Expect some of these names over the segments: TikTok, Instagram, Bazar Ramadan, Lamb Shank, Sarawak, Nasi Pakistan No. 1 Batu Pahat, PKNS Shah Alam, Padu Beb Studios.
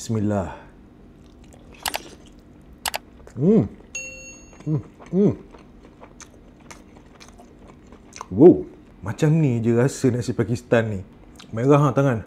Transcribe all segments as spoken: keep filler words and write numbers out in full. Bismillah. Hmm. Hmm. Hmm. Wow. Macam ni je rasa nasi Pakistan ni. Merah ha, tangan.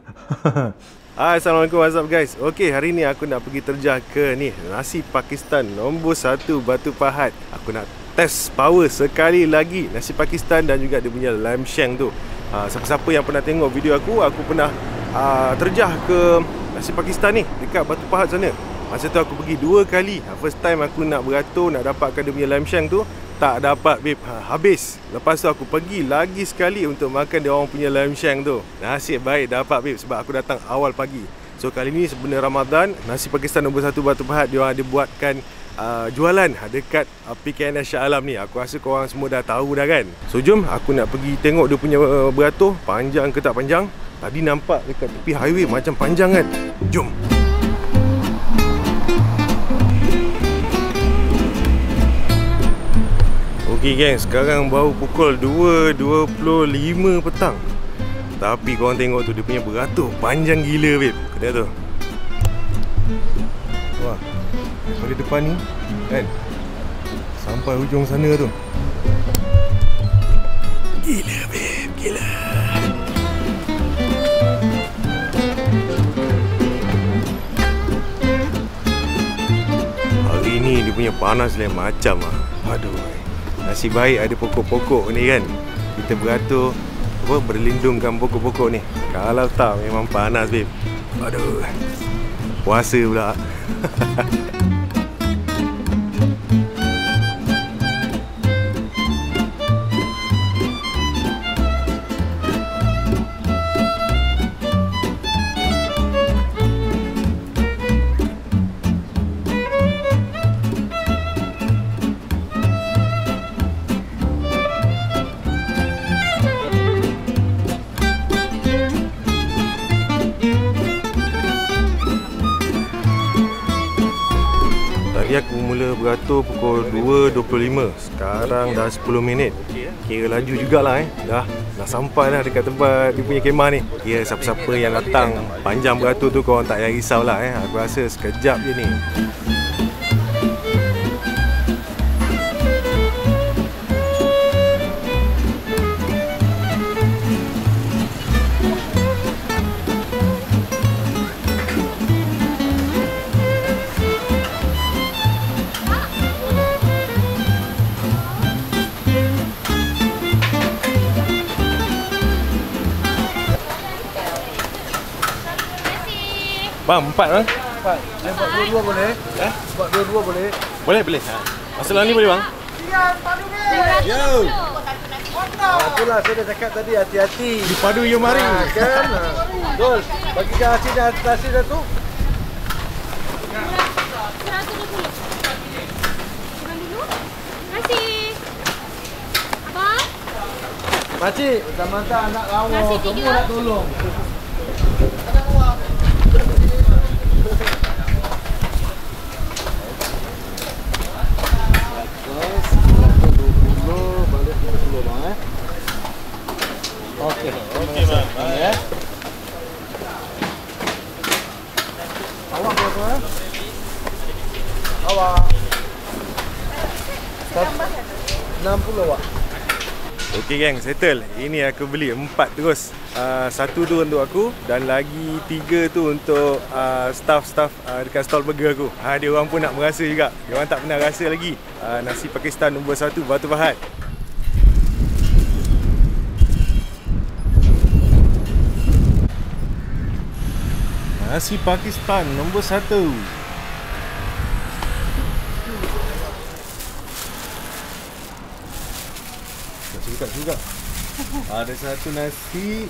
Hai, Assalamualaikum, what's up guys. Okey, hari ni aku nak pergi terjah ke ni Nasi Pakistan nombor satu Batu Pahat. Aku nak test power sekali lagi nasi Pakistan dan juga dia punya lamb shank tu. Siapa-siapa yang pernah tengok video aku, aku pernah aa, terjah ke nasi Pakistan ni dekat Batu Pahat sana. Masa tu aku pergi dua kali. First time aku nak beratur, nak dapatkan dia punya lamb shank tu, tak dapat babe, ha, habis. Lepas tu aku pergi lagi sekali untuk makan dia orang punya lamb shank tu. Nasib baik dapat babe, sebab aku datang awal pagi. So kali ni sebenarnya Ramadan, Nasi Pakistan nombor satu Batu Pahat dia orang ada buatkan uh, jualan dekat uh, P K N S Shah Alam ni. Aku rasa korang semua dah tahu dah kan. So jom aku nak pergi tengok dia punya uh, beratur panjang ke tak panjang. Tadi nampak dekat tepi highway macam panjang kan. Jom. Ok geng, sekarang baru pukul dua dua puluh lima petang. Tapi korang tengok tu dia punya beratur panjang gila babe. Kedai tu. Wah. Dari depan ni kan sampai hujung sana tu. Gila babe, gila. Hari ni dia punya panas lain macam ah. Aduh. Nasib baik ada pokok-pokok ni kan. Kita beratur apa, berlindungkan pokok-pokok ni. Kalau tak memang panas babe. Aduh. Puasa pula. Aku mula beratur pukul dua dua puluh lima. Sekarang dah sepuluh minit. Kira laju jugalah eh. Dah dah sampai dah dekat tempat dia punya kemah ni. Kira siapa-siapa yang datang panjang beratur tu korang tak payah risaulah eh. Aku rasa sekejap je ni. Bang, empat bang? Empat. Boleh buat dua-dua boleh? Eh? Buat dua-dua boleh? Boleh, boleh. Ha. Masalah ni boleh bang? Tiga, padu dia! Yo! Itulah saya dah cakap tadi, hati-hati. Di padu you mari. Ha, kan? Dol, bagikan hasil dan hasil dah tu. Kurang dulu. Nasi. Abang? Makcik, minta anak lawa. Kamu nak tolong. Okey, okey bang. Ya. Awak berapa? Awak. enam puluh awak. Okey geng, settle. Ini aku beli empat terus. Uh, satu tu untuk aku dan lagi tiga tu untuk uh, staff-staff uh, dekat stall burger aku. Ha, dia orang pun nak merasa juga. Dia orang tak pernah rasa lagi uh, nasi Pakistan nombor satu Batu Pahat. Nasi Pakistan nombor satu. Tak cukup juga. Ada satu nasi.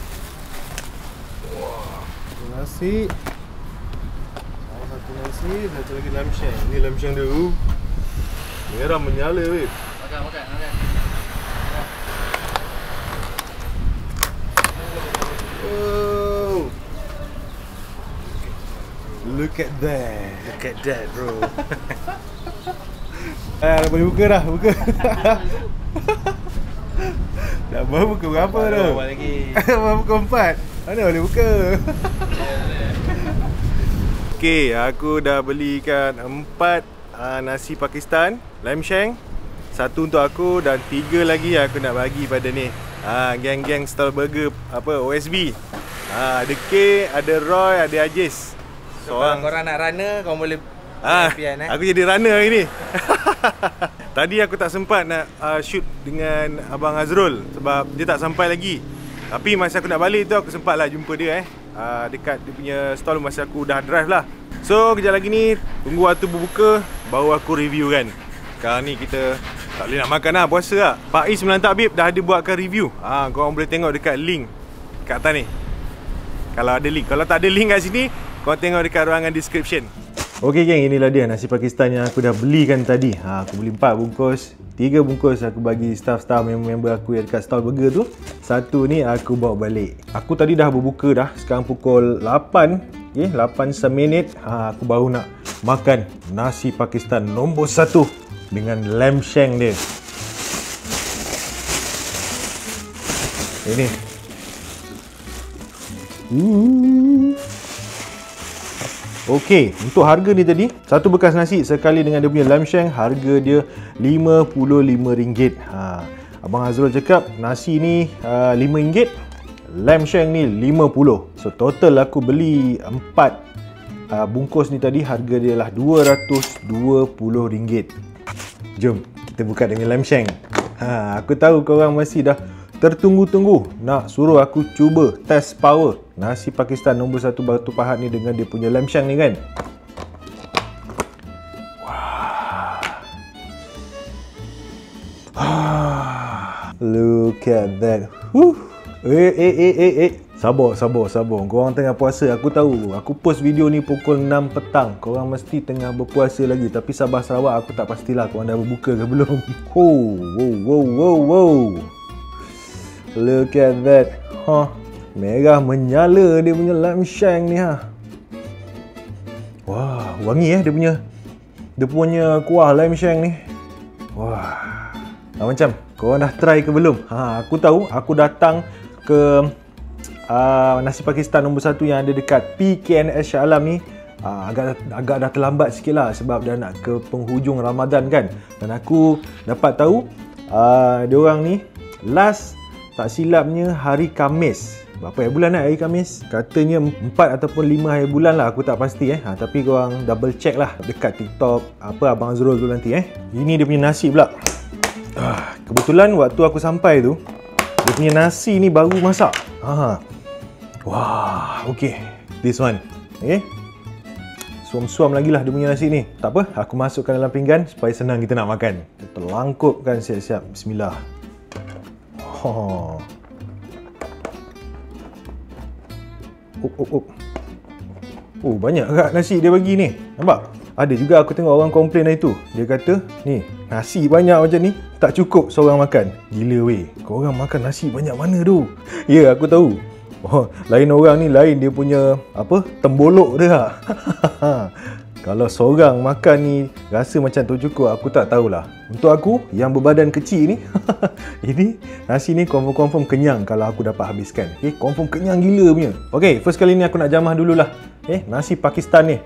Wah, satu nasi. Ada satu nasi, satu lagi lamb shank. Ini lamb shank dulu. Merah menyala weh. Makan, makan, makan. Look at that. Look at that bro. Ah, dah boleh buka dah, buka. Dah baru buka berapa dah? Baru lagi. Baru buka empat. Mana boleh buka? Okey, aku dah belikan empat uh, nasi Pakistan lime shank. Satu untuk aku dan tiga lagi aku nak bagi pada ni uh, geng-geng style burger apa O S B. Uh, ada K, ada Roy, ada Ajis. So, seorang korang nak runner, kau boleh uh, pian, eh? Aku jadi runner hari ni. Tadi aku tak sempat nak uh, shoot dengan Abang Azrul sebab dia tak sampai lagi. Tapi masa aku nak balik tu aku sempat lah jumpa dia eh Uh, dekat dia punya stall masa aku dah drive lah. So kejap lagi ni tunggu waktu berbuka baru aku review kan. Sekarang ni kita tak boleh nak makan lah, puasa lah. Pak Is Melantak Bib dah ada buatkan review. Ah, ha, korang boleh tengok dekat link kat atas ni kalau ada link. Kalau tak ada link kat sini, korang tengok dekat ruangan description. Okey geng, inilah dia nasi Pakistan yang aku dah belikan tadi. Ha, aku beli empat bungkus. Tiga bungkus aku bagi staff-staff member-member aku yang dekat stall burger tu. Satu ni aku bawa balik. Aku tadi dah berbuka dah. Sekarang pukul lapan. Okey, lapan seminit. Ha, aku baru nak makan nasi Pakistan nombor satu dengan lamb shank dia. Ini. Hmm. Okey, untuk harga ni tadi, satu bekas nasi sekali dengan dia punya lamb shank, harga dia lima puluh lima ringgit. Ha, Abang Azrul cakap nasi ni uh, lima ringgit, lamb shank ni lima puluh. So total aku beli empat uh, bungkus ni tadi, harga dia lah dua ratus dua puluh ringgit. Jom, kita buka dengan lamb shank. Ha, aku tahu korang masih dah tertunggu-tunggu nak suruh aku cuba test power nasi Pakistan nombor satu Batu Pahat ni dengan dia punya lamb shank ni kan. Wah. Ah. Look at that. Huh. Eh eh eh eh eh. Sabar, sabar, sabar. Korang tengah puasa, aku tahu. Aku post video ni pukul enam petang. Korang mesti tengah berpuasa lagi. Tapi sabar Sarawak, aku tak pastilah korang dah berbuka ke belum. Oh, wow, wow, wow, wow. Look at that. Huh. Merah menyala dia punya lamb shank ni ha. Wah, wangi eh dia punya. Dia punya kuah lamb shank ni. Wah. Ha, macam korang dah try ke belum? Ha, aku tahu aku datang ke uh, nasi Pakistan nombor satu yang ada dekat P K N S Shah Alam ni. Uh, agak agak dah terlambat sikit lah sebab dah nak ke penghujung Ramadan kan. Dan aku dapat tahu uh, dia orang ni last tak silapnya hari Khamis. Berapa hari bulan lah hari Khamis? Katanya empat ataupun lima hari bulan lah. Aku tak pasti eh. Ha, tapi korang double check lah dekat TikTok apa Abang Azrul tu nanti eh. Ini dia punya nasi pula. Ah, kebetulan waktu aku sampai tu, dia punya nasi ni baru masak. Ha. Wah, okey. This one. Okey. Suam-suam lagi lah dia punya nasi ni. Tak apa, aku masukkan dalam pinggan supaya senang kita nak makan. Kita langkupkan siap-siap. Bismillah. Oh. Up, up, up. Oh, banyak agak nasi dia bagi ni. Nampak? Ada juga aku tengok orang komplain hari tu. Dia kata, ni, nasi banyak macam ni, tak cukup seorang makan. Gila weh, korang makan nasi banyak mana tu? Ya, yeah, aku tahu. Oh, lain orang ni, lain dia punya apa tembolok dia. Kalau seorang makan ni rasa macam tu cukup, aku tak tahulah. Untuk aku yang berbadan kecil ni, ini nasi ni confirm-confirm kenyang kalau aku dapat habiskan. Okay, confirm kenyang gila punya. Okay, first kali ni aku nak jamah dululah. Eh, nasi Pakistan ni.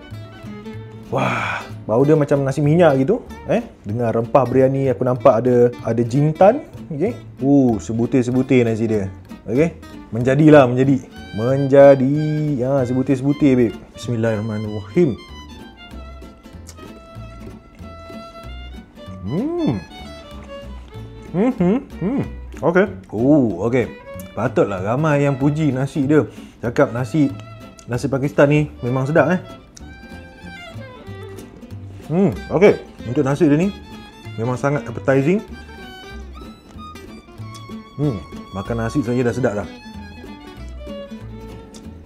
Wah, bau dia macam nasi minyak gitu. Eh, dengan rempah biryani aku nampak ada ada jintan. Okay. Uh, sebutir-sebutir nasi dia. Okay, menjadilah menjadi. Menjadi. Ya, sebutir-sebutir babe. Bismillahirrahmanirrahim. Hmm. Hmm. Hmm. Hmm. Okey. Oh, okey. Patutlah ramai yang puji nasi dia. Cakap nasi nasi Pakistan ni memang sedap eh. Hmm, okey. Untuk nasi dia ni memang sangat appetizing. Hmm, makan nasi saja dah sedap dah.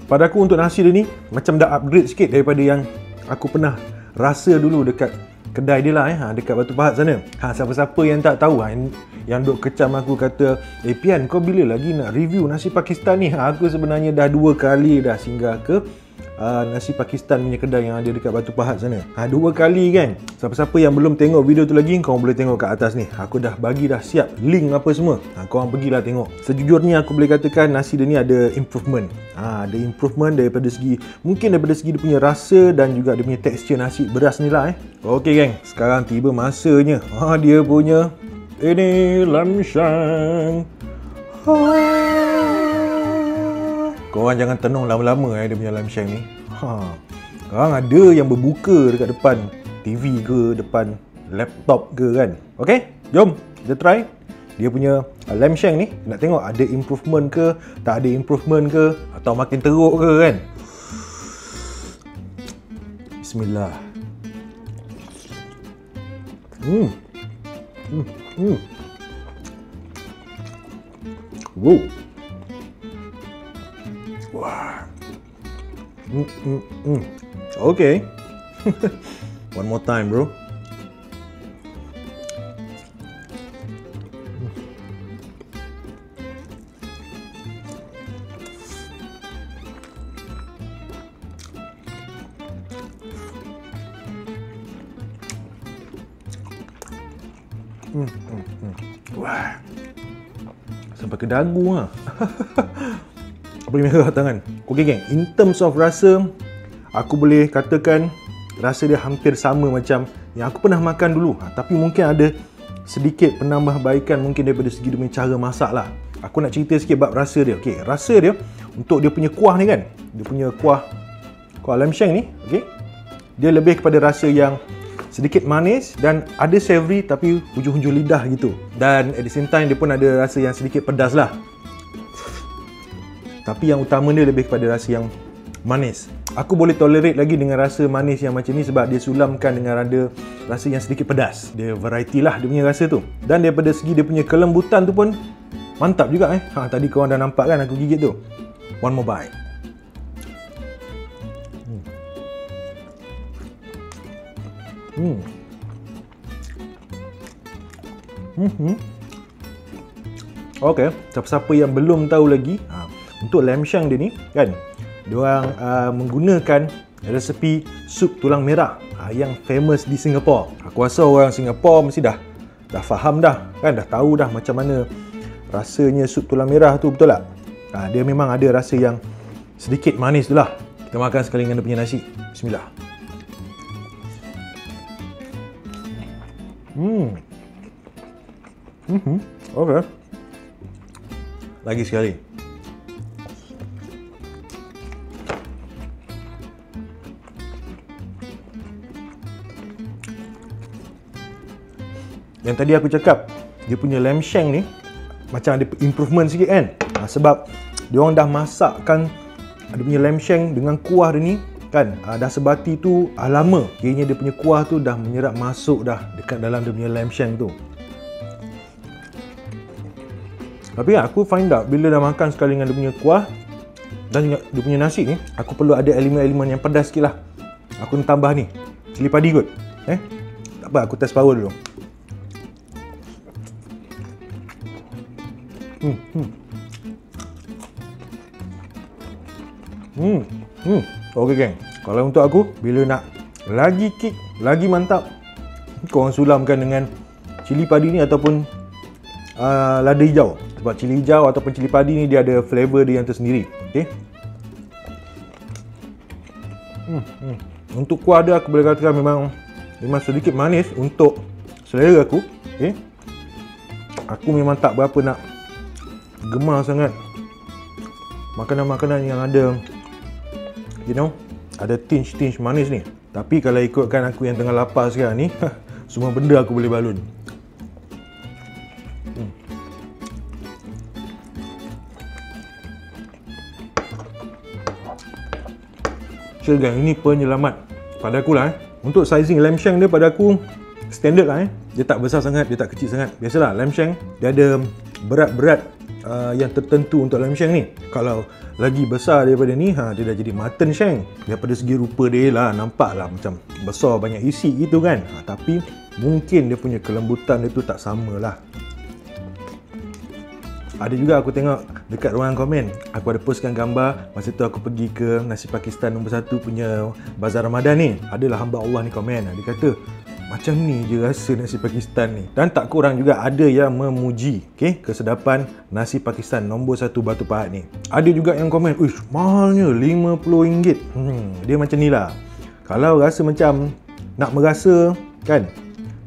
Pada aku untuk nasi dia ni macam dah upgrade sikit daripada yang aku pernah rasa dulu dekat kedai dia lah eh, ha, dekat Batu Pahat sana. Ha, siapa-siapa yang tak tahu ha, yang, yang duk kecam aku kata, "Eh Pian, kau bila lagi nak review nasi Pakistan ni?" Ha, aku sebenarnya dah dua kali dah singgah ke uh, Nasi Pakistan punya kedai yang ada dekat Batu Pahat sana. Ha, dua kali kan. Siapa-siapa yang belum tengok video tu lagi, kau boleh tengok kat atas ni. Aku dah bagi dah siap link apa semua. Ha, kau orang pergilah tengok. Sejujurnya aku boleh katakan nasi dia ni ada improvement. Ha, ada improvement daripada segi, mungkin daripada segi dia punya rasa dan juga dia punya tekstur nasi beras ni lah eh. Okey geng, sekarang tiba masanya. Ha, dia punya ini lamshan. Korang jangan tenung lama-lama eh dia punya lamshan ni. Ha. Korang ada yang berbuka dekat depan T V ke, depan laptop ke kan. Okey, jom kita try dia punya lamshan ni. Nak tengok ada improvement ke, tak ada improvement ke, atau makin teruk ke kan. Bismillah. Hmm. Hmm. Hmm. Wow. Wah. Mm, mm, mm. Okay. One more time, bro. Mm, mm, mm. Wah. Sampai ke dagu ah. Boleh merah tangan. Okey geng, in terms of rasa, aku boleh katakan rasa dia hampir sama macam yang aku pernah makan dulu. Ha, tapi mungkin ada sedikit penambahbaikan mungkin daripada segi dia punya cara masak lah. Aku nak cerita sikit bab rasa dia. Okey, rasa dia untuk dia punya kuah ni kan. Dia punya kuah kuah lamshan ni, okey. Dia lebih kepada rasa yang sedikit manis dan ada savoury tapi hujung-hujung lidah gitu. Dan at the same time dia pun ada rasa yang sedikit pedas lah. Tapi yang utama dia lebih kepada rasa yang manis. Aku boleh tolerate lagi dengan rasa manis yang macam ni sebab dia sulamkan dengan ada rasa yang sedikit pedas. Dia variety lah dia punya rasa tu. Dan daripada segi dia punya kelembutan tu pun mantap juga eh. Ha, tadi korang dah nampak kan aku gigit tu. One more bite. Hmm. Hmm. Hmm. Okay, siapa-siapa yang belum tahu lagi, ha, untuk lamshan dia ni kan, diorang uh, menggunakan resepi sup tulang merah uh, yang famous di Singapura. Aku rasa orang Singapura mesti dah dah faham dah kan, dah tahu dah macam mana rasanya sup tulang merah tu, betul tak? Uh, dia memang ada rasa yang sedikit manis tu lah. Kita makan sekali dengan dia punya nasi. Bismillah. Hmm. Mhm. Okey. Lagi sekali. Yang tadi aku cakap dia punya lamshan ni macam ada improvement sikit kan, ha, sebab diorang dah masakkan dia punya lamshan dengan kuah dia ni kan, ha, dah sebati tu ah, lama kiranya dia punya kuah tu dah menyerap masuk dah dekat dalam dia punya lamshan tu. Tapi kan, aku find out bila dah makan sekali dengan dia punya kuah dan juga dia punya nasi ni, aku perlu ada elemen-elemen yang pedas sikit lah. Aku nak tambah ni cili padi kot eh? Tak apa, aku test power dulu. Hmm. Hmm. Hmm. Hmm. Okey geng. Kalau untuk aku, bila nak lagi kick, lagi mantap, korang sulamkan dengan cili padi ni ataupun uh, lada hijau. Sebab cili hijau ataupun cili padi ni dia ada flavor dia yang tersendiri. Okey. Hmm. Hmm. Untuk kuah dia aku boleh katakan memang memang sedikit manis untuk selera aku. Okey. Aku memang tak berapa nak gemar sangat makanan-makanan yang ada, you know, ada tinge-tinge manis ni. Tapi kalau ikutkan aku yang tengah lapar sekarang ni, semua benda aku boleh balun. Hmm. Sure guys, ini penyelamat pada aku lah eh. Untuk sizing lamshan dia pada aku standard lah eh. Dia tak besar sangat, dia tak kecil sangat. Biasalah lamshan dia ada berat-berat Uh, yang tertentu untuk lamshan ni. Kalau lagi besar daripada ni, ha, dia dah jadi mutton shank. Daripada segi rupa dia lah, nampak lah macam besar banyak isi gitu kan, ha, tapi mungkin dia punya kelembutan dia tu tak sama lah. Ada juga aku tengok dekat ruangan komen, aku ada postkan gambar masa tu aku pergi ke Nasi Pakistan nombor satu punya bazar Ramadan ni. Adalah hamba Allah ni komen, dia kata macam ni je rasa nasi Pakistan ni. Dan tak kurang juga ada yang memuji okay, kesedapan nasi Pakistan nombor satu Batu Pahat ni. Ada juga yang komen, uish mahalnya lima puluh ringgit. Hmm, dia macam ni lah. Kalau rasa macam nak merasa kan,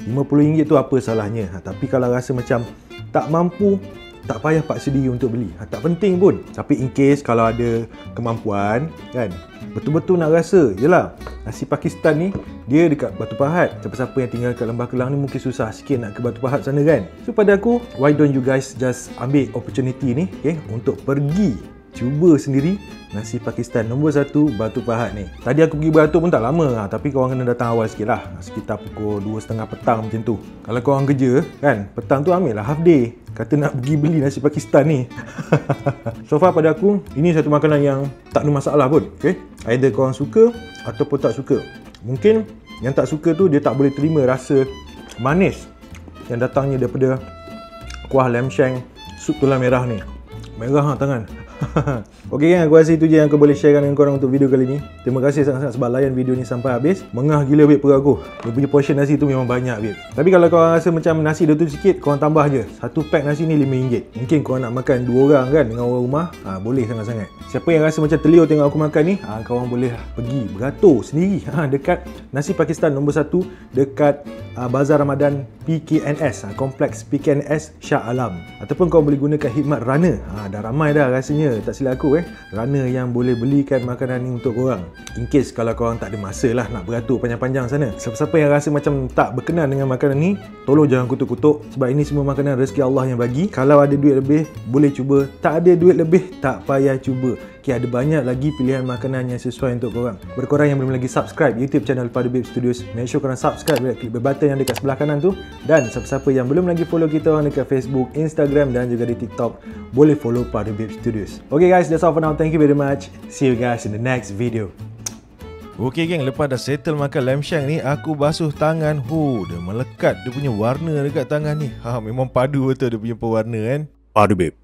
lima puluh ringgit tu apa salahnya. Ha, tapi kalau rasa macam tak mampu, tak payah paksa diri untuk beli. Ha, tak penting pun. Tapi in case kalau ada kemampuan kan, betul-betul nak rasa. Yelah, nasi Pakistan ni dia dekat Batu Pahat. Siapa-siapa yang tinggal kat Lembah Kelang ni mungkin susah sikit nak ke Batu Pahat sana kan. So pada aku, why don't you guys just ambil opportunity ni okay, untuk pergi cuba sendiri nasi Pakistan nombor satu Batu Pahat ni. Tadi aku pergi beratur pun tak lama lah, tapi korang kena datang awal sikit lah, sekitar pukul dua tiga puluh petang macam tu. Kalau korang kerja kan, petang tu ambil lah half day, kata nak pergi beli nasi Pakistan ni. So far pada aku, ini satu makanan yang tak ada masalah pun okay? Either korang suka ataupun tak suka. Mungkin yang tak suka tu dia tak boleh terima rasa manis yang datangnya daripada kuah lamb shank, sup tulang merah ni. Merah lah tangan. Okay kan, aku rasa itu je yang aku boleh sharekan dengan korang untuk video kali ni. Terima kasih sangat-sangat sebab layan video ni sampai habis. Mengah gila babe perut aku. Dia punya portion nasi tu memang banyak babe. Tapi kalau korang rasa macam nasi dia tu sikit, korang tambah je. Satu pack nasi ni lima ringgit. Mungkin korang nak makan dua orang kan, dengan orang rumah, ha, boleh sangat-sangat. Siapa yang rasa macam telur tengok aku makan ni, ha, korang boleh pergi beratur sendiri ha, dekat Nasi Pakistan nombor satu dekat ha, Bazar Ramadan P K N S, ha, Kompleks P K N S Shah Alam. Ataupun korang boleh gunakan khidmat Rana. Ha, dah ramai dah rasanya, tak silap aku eh, Rana yang boleh belikan makanan ni untuk korang. In case kalau korang tak ada masa lah nak beratur panjang-panjang sana. Siapa-siapa yang rasa macam tak berkenan dengan makanan ni, tolong jangan kutuk-kutuk, sebab ini semua makanan rezeki Allah yang bagi. Kalau ada duit lebih, boleh cuba. Tak ada duit lebih, tak payah cuba. Okay, ada banyak lagi pilihan makanan yang sesuai untuk korang. Bagi korang yang belum lagi subscribe YouTube channel Padu Beb Studios, make sure korang subscribe, klik button yang dekat sebelah kanan tu. Dan siapa-siapa yang belum lagi follow kita orang dekat Facebook, Instagram dan juga di TikTok, boleh follow Padu Beb Studios. Okay guys, that's all for now. Thank you very much. See you guys in the next video. Okey geng, lepas dah settle makan lamb shank ni, aku basuh tangan. Hu, dia melekat dia punya warna dekat tangan ni. Ha, memang padu betul dia punya pewarna kan. Padu Beb.